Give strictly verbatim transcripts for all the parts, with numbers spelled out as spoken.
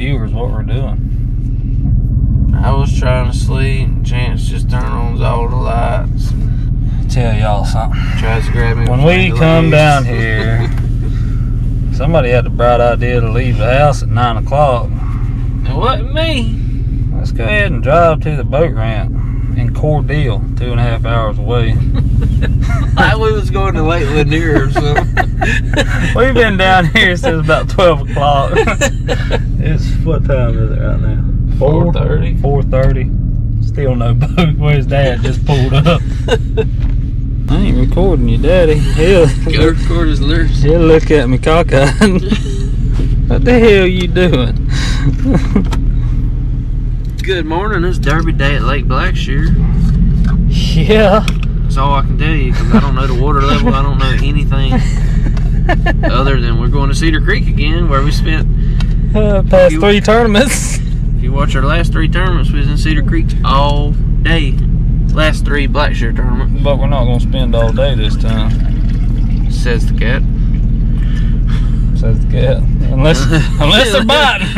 viewers what we're doing. I was trying to sleep. Chance just turned on all the lights. Tell y'all something. Tries to grab me. When we come down here, somebody had the bright idea to leave the house at nine o'clock. It wasn't me. Let's go ahead and drive to the boat ramp in Cordele, two and a half hours away. Like we was going to Lake Lanier or something. We've been down here since about twelve o'clock. It's, what time is it right now? four thirty. four thirty. Still no boat. Where's Dad? Just pulled up. I ain't recording you, Daddy. He'll go record his lyrics. He'll look at me cockeyed. What the hell you doing? Good morning. It's Derby Day at Lake Blackshear. Yeah. That's all I can tell you because I don't know the water level. I don't know anything other than we're going to Cedar Creek again, where we spent uh, past you, three tournaments. If you watch our last three tournaments, we was in Cedar Creek all day. Last three Blackshear tournament. But we're not going to spend all day this time. Says the cat. Says the cat. Unless, unless they're biting.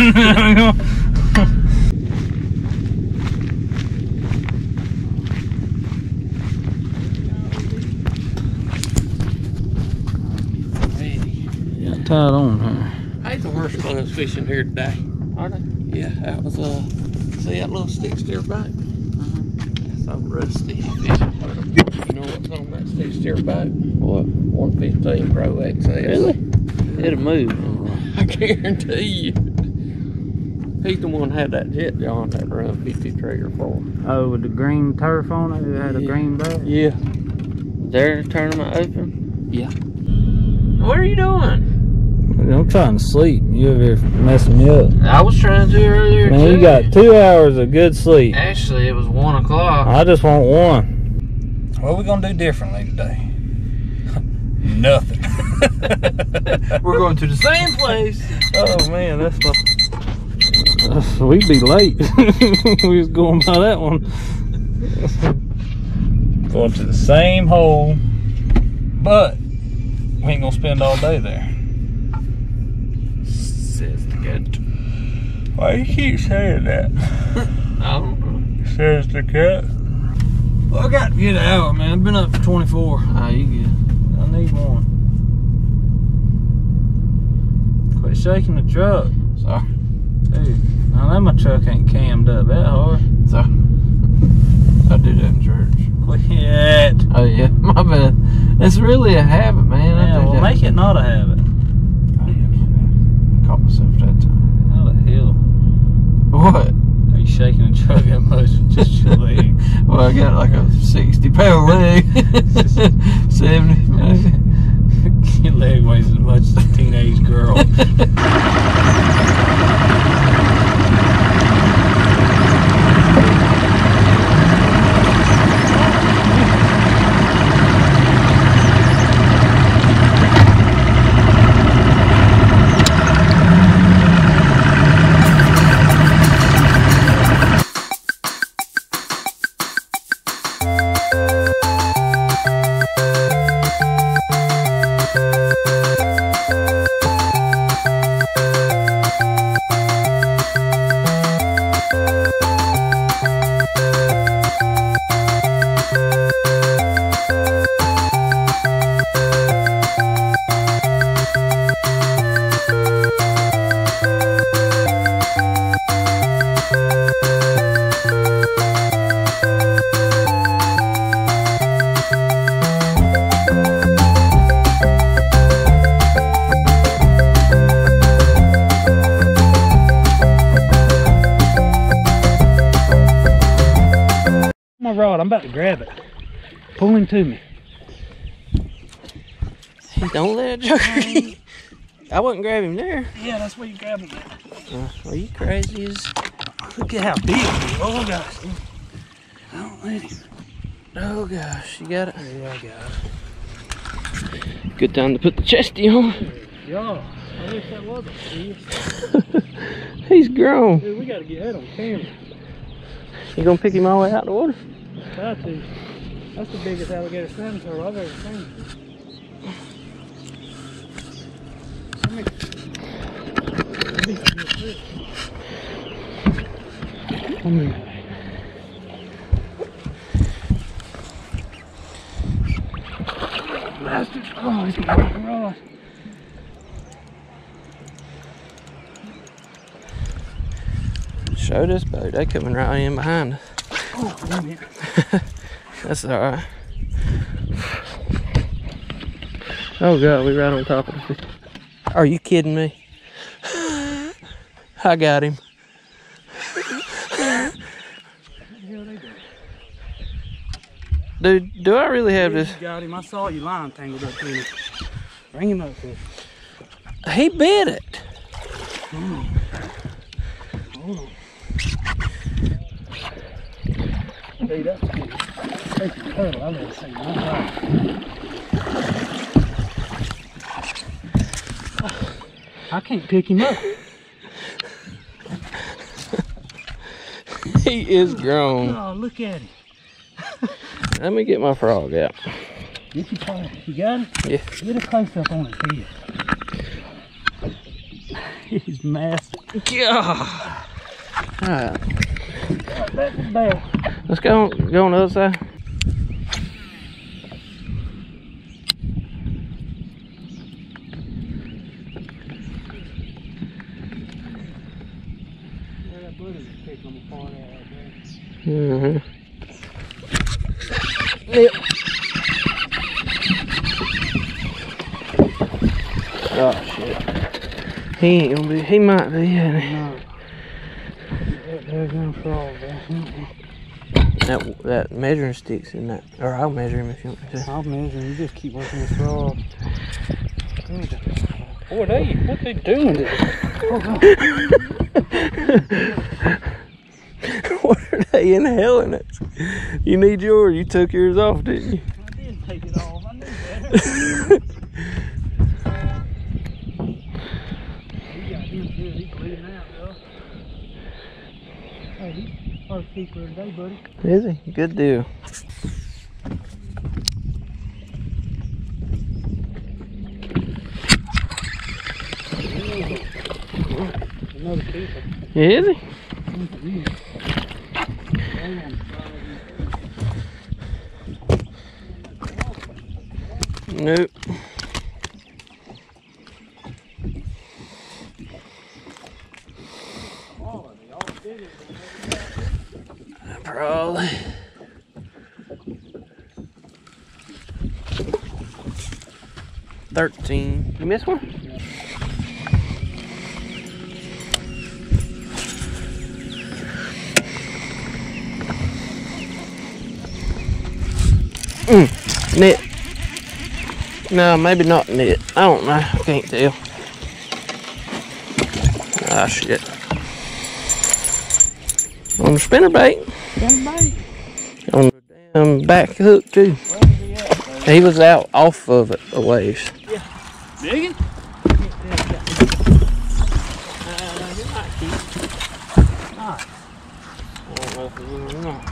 Got tied on here. I ain't the worst one that's fishing here today. Are they? Yeah, that was, uh, see that little stick steer bite? I'm rusty. You know what's on that stick steer bite? What? one fifteen Pro X S. Really? It'll move. I guarantee you. He's the one who had that jet on that Run fifty trigger for him. Oh, with the green turf on it? It had yeah. a green back? Yeah. Their tournament open? Yeah. What are you doing? I'm trying to sleep. You over here messing me up. I was trying to earlier. Man, too. You got two hours of good sleep. Actually, it was one o'clock. I just want one. What are we gonna do differently today? Nothing. We're going to the same place. Oh man, that's what we'd be late. We was going by that one. Going to the same hole, but we ain't gonna spend all day there. Good. Why you keep saying that? I don't know. Says the cat. Well, I got to get out, man. I've been up for twenty-four. Ah, you good. I need one. Quit shaking the truck. Sorry. Dude, I know my truck ain't cammed up that hard. Sorry. I do that in church. Quit. Oh, yeah. My bad. It's really a habit, man. Yeah, I well, that. Make it not a habit. Myself that time. How the hell? What? Are you shaking the truck that much with just your leg? Well, I got like a sixty pound leg. seventy maybe. Your leg weighs as much as a teenage girl. I'm about to grab it. Pull him to me. Don't let it jerk. I wouldn't grab him there. Yeah, that's where you grab him. Uh, are you crazy? Look at how big he is. Oh gosh. Don't let him. Oh gosh, you got it? Yeah, I got it. Good time to put the chesty on. Yeah, I wish that was it. He's grown. Dude, we gotta get that on camera. You gonna pick him all the way out of the water? That's the biggest alligator swimming turtle I've ever seen. coming. Bastard. Oh, he's gonna roll us. Show this boat, they're coming right in behind us. Oh, damn it. That's alright. Oh god, we right on top of the fish. Are you kidding me? I got him. Dude, do I really have this? You got him. I saw your line tangled up in it. Bring him up here. He bit it. Mm. Oh. Dude, that's cool. That's a turtle. I've never seen one time. I can't pick him up. He is grown. Oh, look at him. Let me get my frog out. Get your frog. You got him? Yeah. Get a close up on his head. He's massive. Yeah. All right. Right back to the bell. Let's go on, go on the other side. Mm-hmm. Yep. Oh shit. He ain't gonna be, he might be, yeah. No. They're gonna fall back. That, that measuring stick's in that, or I'll measure him if you want me to. I'll measure him, you just keep working the frog. What are they, what are they doing to this? What are they inhaling it? You need yours, you took yours off, didn't you? I didn't take it off, I knew better. He got him good, he's bleeding out, though. Hey, he's our keeper today, buddy. Is he? Good deal. Another keeper. Is he? Nope. Probably. Thirteen. You missed one? Mm, knit. No, maybe not knit. I don't know. I can't tell. Ah, shit. On the spinnerbait. Spinnerbait. On the damn back hook, too. Where was he at, he was out off of it, the waves. Yeah. Digging? Uh, you might keep. Nice. I don't know if it will or not.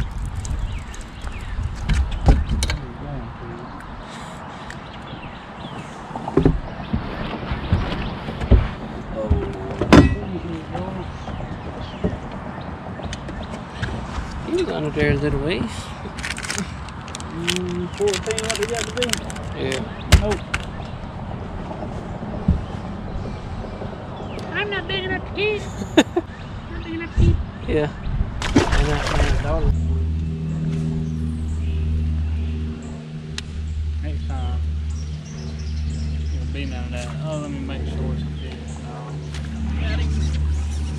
Under there a little ways. Mm, fourteen, what do you got to do? Yeah. Nope. I'm not big enough to eat. I'm not big enough to eat. Yeah. I'm not big enough to. Next time, it'll be none of that. Oh, let me make sure it's big. Oh. Got it.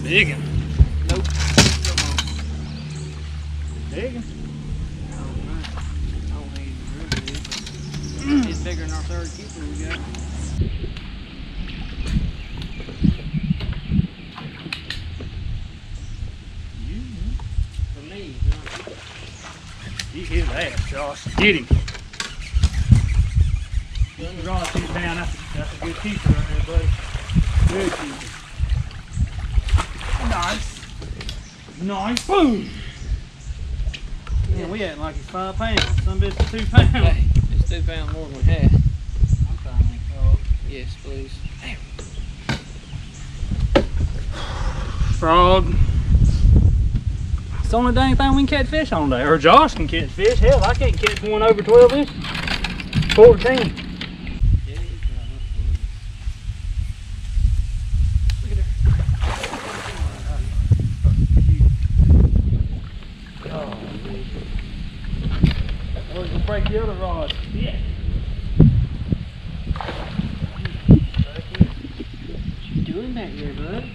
Big enough. Big? I don't know. I don't think it's really big. It's bigger than our third keeper we got. You? For me. You hear that, Josh. Get him. Doesn't draw two down. That's a, that's a good keeper right there, buddy. Good keeper. Nice. Nice. Boom. We acting like it's five pounds. Some bitch is two pounds. Hey, it's two pounds more than we had. I'm trying to make frog. Yes, please. Damn. Frog. the only dang thing we can catch fish on today. Or Josh can catch fish. Hell, I can't catch one over twelve inches. fourteen. Look at her. Oh, man. We're going to break the other rod. Yeah. What you doing back there, bud?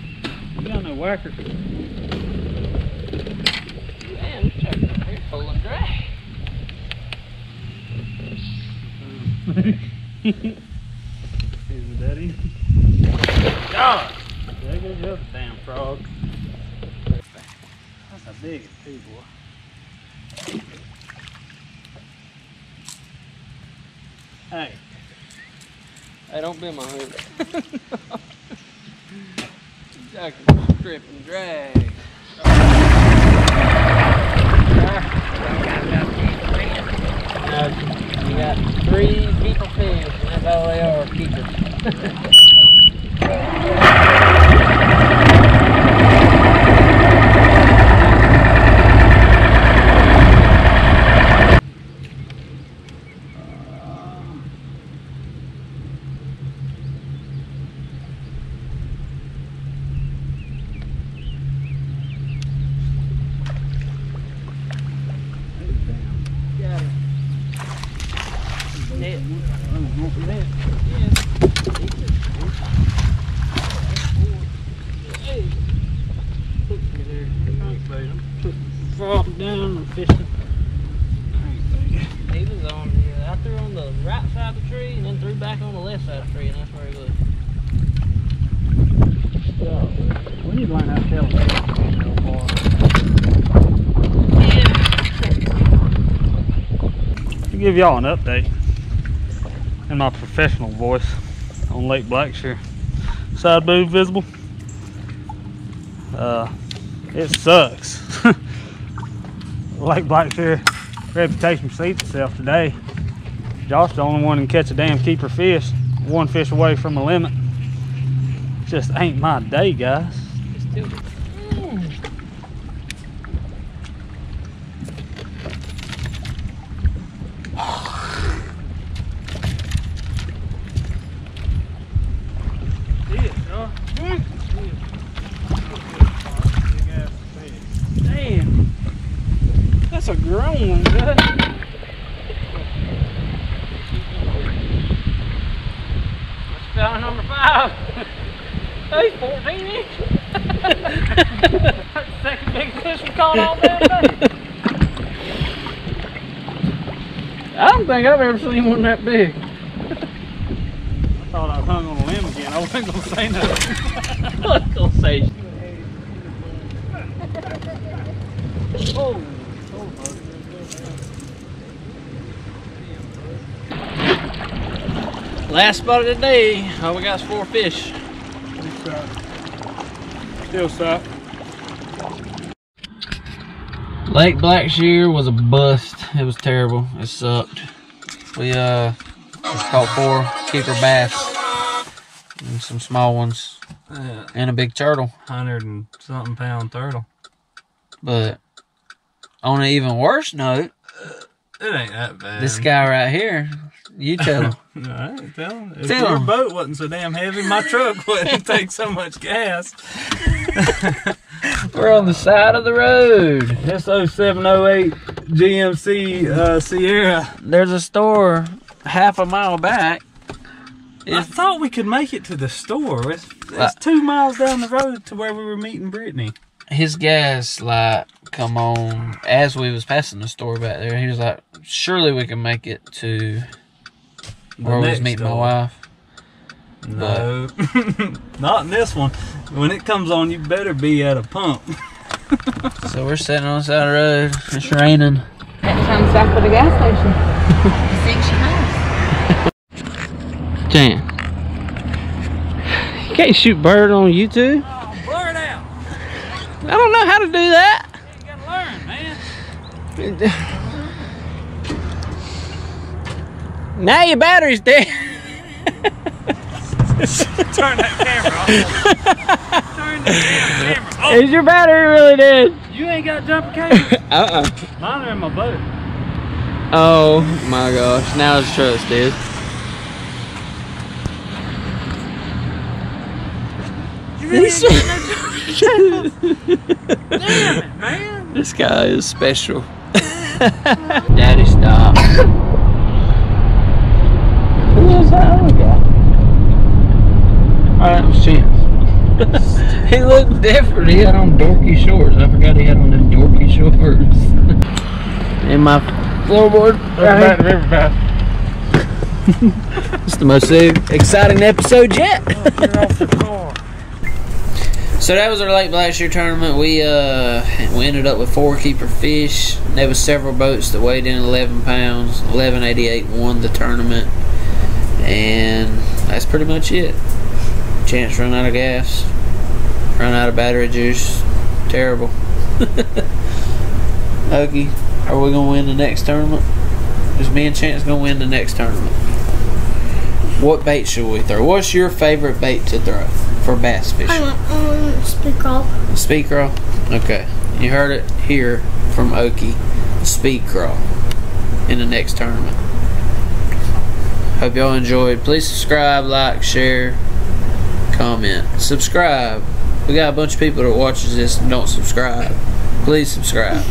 You got no whacker. Man, check it out. You're full and dry. Here's daddy. God! There goes the other damn frog. That's a big too, boy. Hey. Hey, don't bend my hook. I can strip and drag. Oh. We got three keeper fish, and that's all they are, keepers. Got it. Net. Net. Hey. Look at there. I'm baiting. Falling down and fishing. He was on here, out there on the right side of the tree, and then threw back on the left side of the tree, and that's where he was. So, we need to learn how to tell them. I'll give y'all an update in my professional voice on Lake Blackshear. Side boob visible. Uh, it sucks. Lake Blackshear reputation precedes itself today. Josh the only one can catch a damn keeper fish, one fish away from the limit. Just ain't my day, guys. That's a grown one, bud. That's foul number five. Hey, fourteen inch. That's the second biggest fish we caught all day. I don't think I've ever seen one that big. I thought I hung on a limb again. I wasn't going to say nothing. I was going to say. Oh. Last spot of the day, all we got is four fish. Still suck. Lake Blackshear was a bust. It was terrible. It sucked. We uh caught four keeper bass and some small ones, yeah, and a big turtle, hundred and something pound turtle. But on an even worse note, it ain't that bad. This guy right here. You tell him. No, I ain't telling him. If tell your him. Boat wasn't so damn heavy, my truck wouldn't take so much gas. We're on the side of the road. That's oh seven oh eight G M C uh, Sierra. There's a store half a mile back. It's, I thought we could make it to the store. It's, it's uh, two miles down the road to where we were meeting Brittany. His gas light come on as we was passing the store back there. He was like, surely we can make it to where I was meeting my wife. No, not in this one. When it comes on, you better be at a pump. So we're sitting on the side of the road. It's raining. That comes back for the gas station. You think she knows? Damn. You can't shoot bird on YouTube. Oh, blur it out. I don't know how to do that. You gotta learn, man. Now your battery's dead. Turn that camera off. Turn in the damn camera. Oh. Is your battery really dead? You ain't got jumper cables? Uh-uh. Mine are in my boat. Oh my gosh. Now it's truss, dude. You really ain't got no jumper cables? Damn it, man. This guy is special. Daddy, stop. Who is that other guy? Alright, it was Chance. He looked different. He had on dorky shorts. I forgot he had on them dorky shorts. And my floorboard. Right right. It's the most exciting episode yet. Get off the car. So that was our Lake Blackshear tournament. We uh we ended up with four keeper fish. There was several boats that weighed in eleven pounds. eleven eighty-eight won the tournament, and that's pretty much it. Chance run out of gas, run out of battery juice. Terrible. Okay, are we gonna win the next tournament? Is me and Chance gonna win the next tournament? What bait should we throw? What's your favorite bait to throw for bass fishing? I want um, speed crawl. Speed crawl. Okay, you heard it here from Oki. Speed crawl in the next tournament. Hope y'all enjoyed. Please subscribe, like, share. Comment, subscribe. We got a bunch of people that watches this and don't subscribe. Please subscribe.